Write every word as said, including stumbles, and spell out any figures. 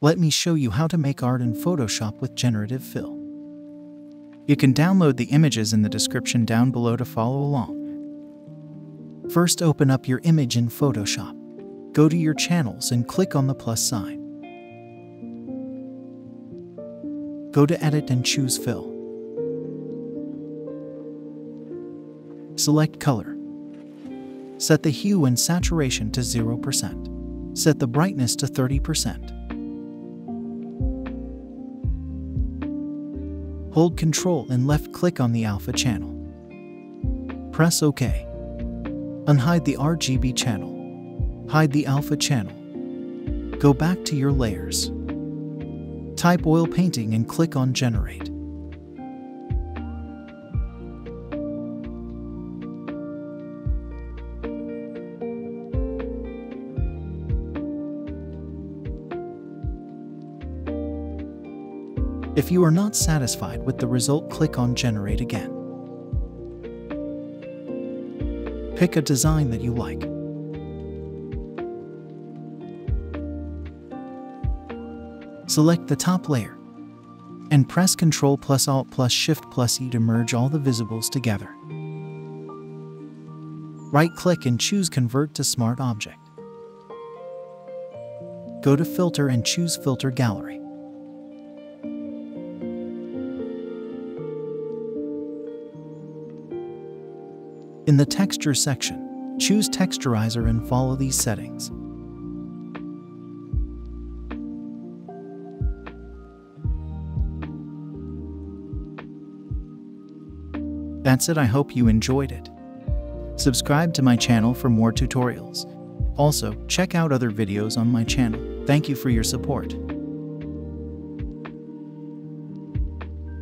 Let me show you how to make art in Photoshop with Generative Fill. You can download the images in the description down below to follow along. First, open up your image in Photoshop. Go to your channels and click on the plus sign. Go to Edit and choose Fill. Select Color. Set the hue and saturation to zero percent. Set the brightness to thirty percent. Hold Control and left-click on the alpha channel. Press OK. Unhide the R G B channel. Hide the alpha channel. Go back to your layers. Type oil painting and click on Generate. If you are not satisfied with the result, click on Generate again. Pick a design that you like. Select the top layer and press Ctrl plus Alt plus Shift plus E to merge all the visibles together. Right-click and choose Convert to Smart Object. Go to Filter and choose Filter Gallery. In the Texture section, choose Texturizer and follow these settings. That's it. I hope you enjoyed it. Subscribe to my channel for more tutorials. Also, check out other videos on my channel. Thank you for your support.